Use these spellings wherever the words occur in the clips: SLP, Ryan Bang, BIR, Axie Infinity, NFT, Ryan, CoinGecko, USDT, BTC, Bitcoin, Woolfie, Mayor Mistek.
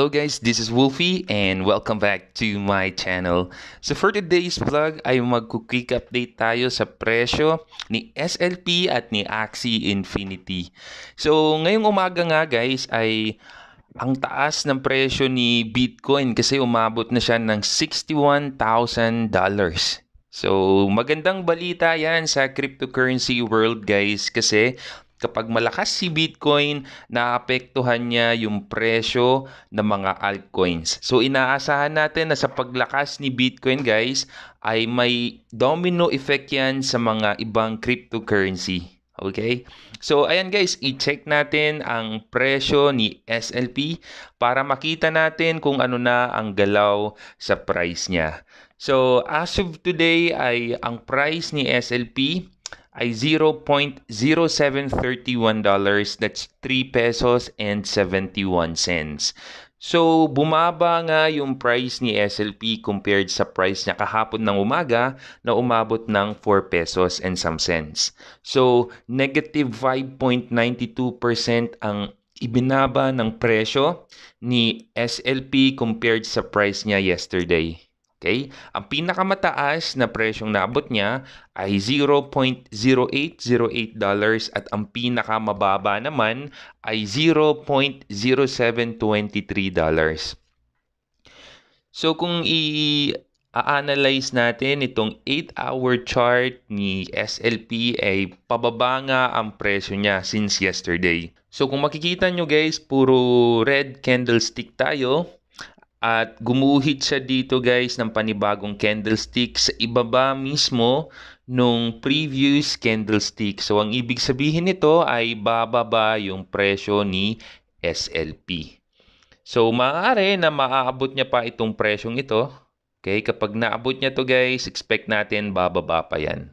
Hello guys, this is Woolfie and welcome back to my channel. So for today's vlog ay mag-quick update tayo sa presyo ni SLP at ni Axie Infinity. So ngayong umaga nga guys ay ang taas ng presyo ni Bitcoin kasi umabot na siya ng $61,000. So magandang balita yan sa cryptocurrency world guys kasi kapag malakas si Bitcoin, naapektuhan niya yung presyo ng mga altcoins. So inaasahan natin na sa paglakas ni Bitcoin guys, ay may domino effect yan sa mga ibang cryptocurrency. Okay? So ayan guys, i-check natin ang presyo ni SLP para makita natin kung ano na ang galaw sa price niya. So as of today ay ang price ni SLP ay $0.0731. That's 3 pesos and 71 cents. So, bumaba nga yung price ni SLP compared sa price niya kahapon ng umaga na umabot ng 4 pesos and some cents. So, negative 5.92% ang ibinaba ng presyo ni SLP compared sa price niya yesterday. Okay? Ang pinakamataas na presyong naabot niya ay $0.0808 at ang pinakamababa naman ay $0.0723. So kung i-analyze natin itong 8-hour chart ni SLP ay pababa nga ang presyo niya since yesterday. So kung makikita nyo guys, puro red candlestick tayo. At gumuhit siya dito guys ng panibagong candlestick sa ibaba mismo nung previous candlestick. So ang ibig sabihin nito ay bababa yung presyo ni SLP. So maaari na maaabot niya pa itong presyong ito. Okay, kapag naabot niya to guys, expect natin bababa pa yan.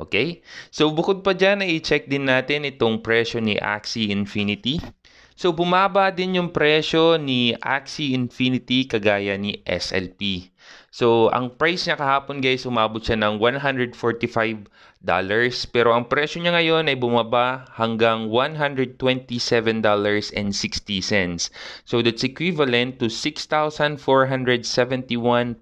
Okay, so bukod pa dyan ay i-check din natin itong presyo ni Axie Infinity. So, bumaba din yung presyo ni Axie Infinity kagaya ni SLP. So, ang price niya kahapon guys, umabot siya ng $145. Pero ang presyo niya ngayon ay bumaba hanggang $127.60. So, that's equivalent to 6,471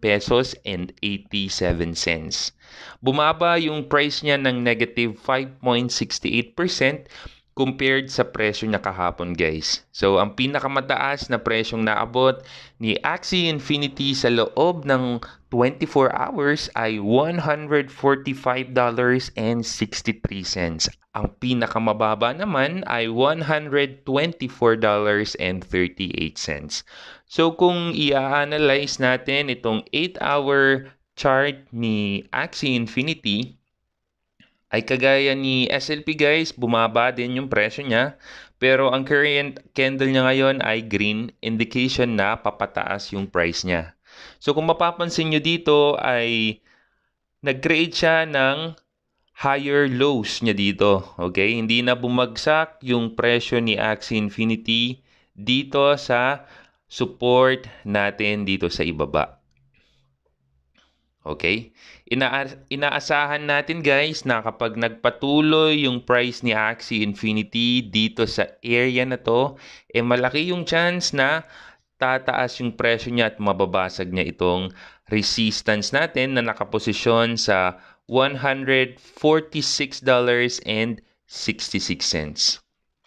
pesos and 87 cents. Bumaba yung price niya ng negative 5.68%. compared sa presyo niya kahapon guys. So ang pinakamataas na presyong naabot ni Axie Infinity sa loob ng 24 hours ay $145.63. Ang pinakamababa naman ay $124.38. So kung i-analyze natin itong 8-hour chart ni Axie Infinity, ay kagaya ni SLP guys, bumaba din yung presyo niya. Pero ang current candle niya ngayon ay green, indication na papataas yung price niya. So kung mapapansin nyo dito ay nag-create siya ng higher lows niya dito. Okay, hindi na bumagsak yung presyo ni Axie Infinity dito sa support natin dito sa ibaba. Okay? Inaasahan natin guys na kapag nagpatuloy yung price ni Axie Infinity dito sa area na to, eh malaki yung chance na tataas yung presyo niya at mababasag niya itong resistance natin na nakaposisyon sa $146.66.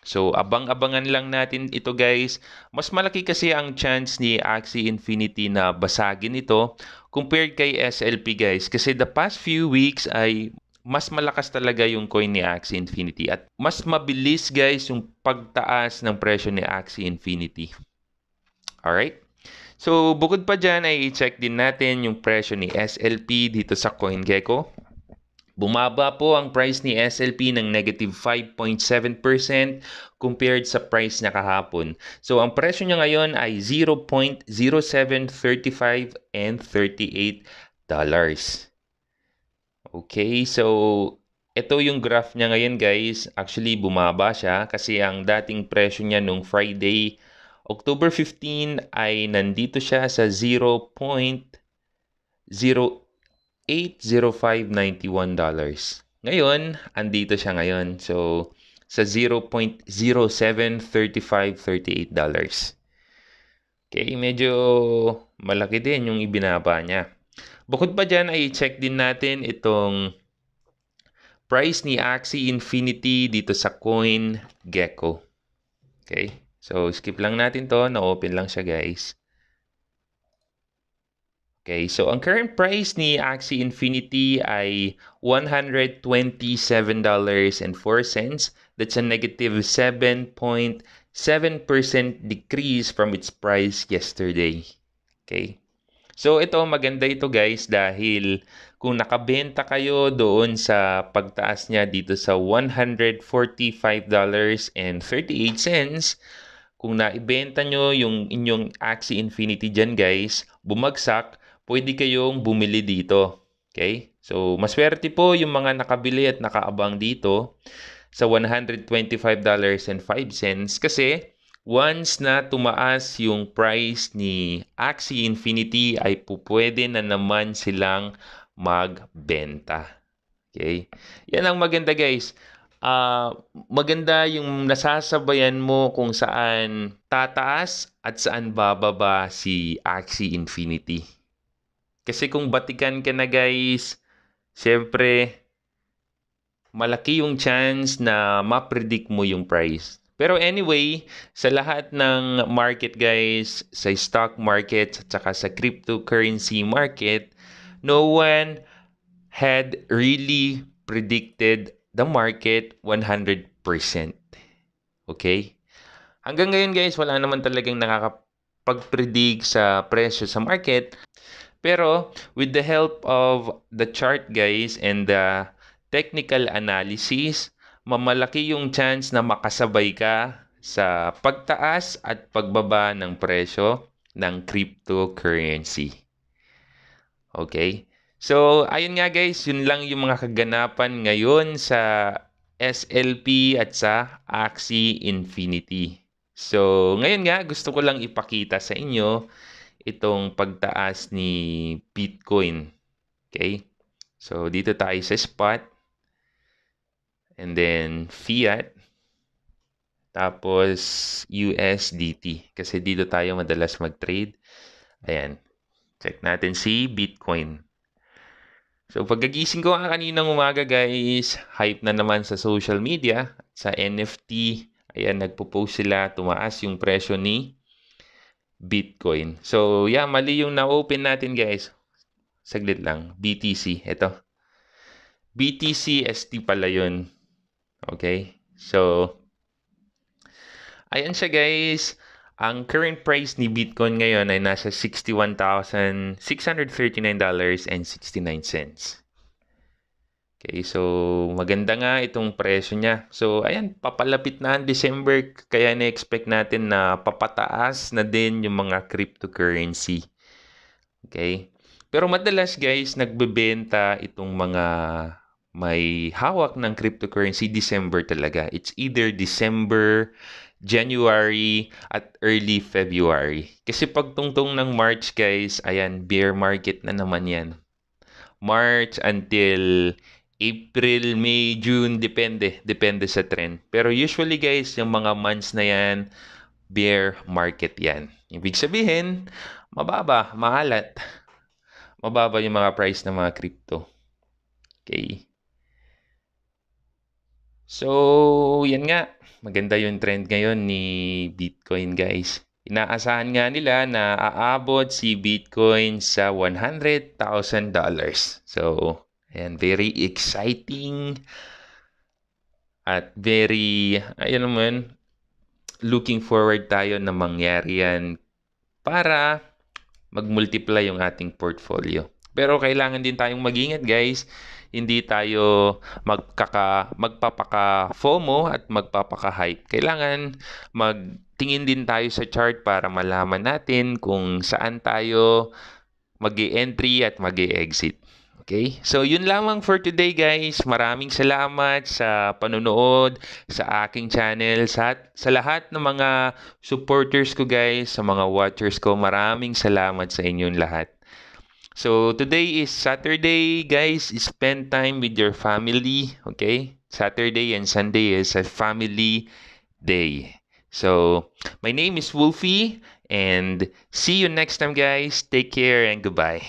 So, abang-abangan lang natin ito guys. Mas malaki kasi ang chance ni Axie Infinity na basagin ito compared kay SLP guys. Kasi the past few weeks ay mas malakas talaga yung coin ni Axie Infinity. At mas mabilis guys yung pagtaas ng presyo ni Axie Infinity. Alright? So, bukod pa dyan ay i-check din natin yung presyo ni SLP dito sa CoinGecko. Bumaba po ang price ni SLP ng negative 5.7% compared sa price niya kahapon. So, ang presyo niya ngayon ay $0.0735 and $38. Okay, so ito yung graph niya ngayon guys. Actually, bumaba siya kasi ang dating presyo niya nung Friday, October 15 ay nandito siya sa $0.080591. Ngayon, andito siya ngayon. So, sa $0.073538. Okay, medyo malaki din yung ibinaba niya. Bukod pa dyan ay check din natin itong price ni Axie Infinity dito sa CoinGecko. Okay, so skip lang natin to, na-open lang siya guys. Okay, so ang current price ni Axie Infinity ay $127.04. That's a negative 7.7% decrease from its price yesterday. Okay, so ito maganda ito guys dahil kung nakabenta kayo doon sa pagtaas niya dito sa $145.38, kung naibenta nyo yung inyong Axie Infinity dyan guys, bumagsak, pwede kayong bumili dito. Okay? So, maswerte po yung mga nakabili at nakaabang dito sa $125.05 kasi once na tumaas yung price ni Axie Infinity ay pupwede na naman silang magbenta. Okay? Yan ang maganda guys. Maganda yung nasasabayan mo kung saan tataas at saan bababa si Axie Infinity. Kasi kung batikan ka na guys, syempre, malaki yung chance na ma-predict mo yung price. Pero anyway, sa lahat ng market guys, sa stock market at saka sa cryptocurrency market, no one had really predicted the market 100%. Okay? Hanggang ngayon guys, wala naman talagang nakakapag-predict sa presyo sa market. Pero with the help of the chart guys and the technical analysis, mamalaki yung chance na makasabay ka sa pagtaas at pagbaba ng presyo ng cryptocurrency. Okay? So, ayun nga guys, yun lang yung mga kaganapan ngayon sa SLP at sa Axie Infinity. So, ngayon nga, gusto ko lang ipakita sa inyo itong pagtaas ni Bitcoin. Okay? So, dito tayo sa spot. And then, fiat. Tapos, USDT. Kasi dito tayo madalas mag-trade. Ayan. Check natin si Bitcoin. So, pagkagising ko kaninang umaga, guys, hype na naman sa social media. Sa NFT, ayan, nagpo-post sila. Tumaas yung presyo ni Bitcoin. So, yeah, mali yung na-open natin, guys. Saglit lang. BTC. Ito. BTC ST pala yun. Okay? So, ayan siya, guys. Ang current price ni Bitcoin ngayon ay nasa $61,639.69. Okay, so, maganda nga itong presyo niya. So, ayan, papalapit na ang December. Kaya na-expect natin na papataas na din yung mga cryptocurrency. Okay? Pero madalas, guys, nagbebenta itong mga may hawak ng cryptocurrency December talaga. It's either December, January, at early February. Kasi pagtungtong ng March, guys, ayan, bear market na naman yan. March until April, May, June, depende. Depende sa trend. Pero usually guys, yung mga months na yan, bear market yan. Ibig sabihin, mababa, maalat. Mababa yung mga price ng mga crypto. Okay. So, yan nga. Maganda yung trend ngayon ni Bitcoin guys. Inaasahan nga nila na aabot si Bitcoin sa $100,000. So, ayan, very exciting at very, ayun naman, looking forward tayo na mangyari yan para mag-multiply yung ating portfolio. Pero kailangan din tayong mag-ingat guys, hindi tayo magpapaka-FOMO at magpapaka-hype. Kailangan magtingin din tayo sa chart para malaman natin kung saan tayo mag-i-entry at mag-i-exit. Okay? So, yun lamang for today guys. Maraming salamat sa panonood sa aking channel. Sa lahat ng mga supporters ko guys, sa mga watchers ko, maraming salamat sa inyong lahat. So, today is Saturday guys. Spend time with your family. Okay? Saturday and Sunday is a family day. So, my name is Woolfie And see you next time, guys. Take care and goodbye.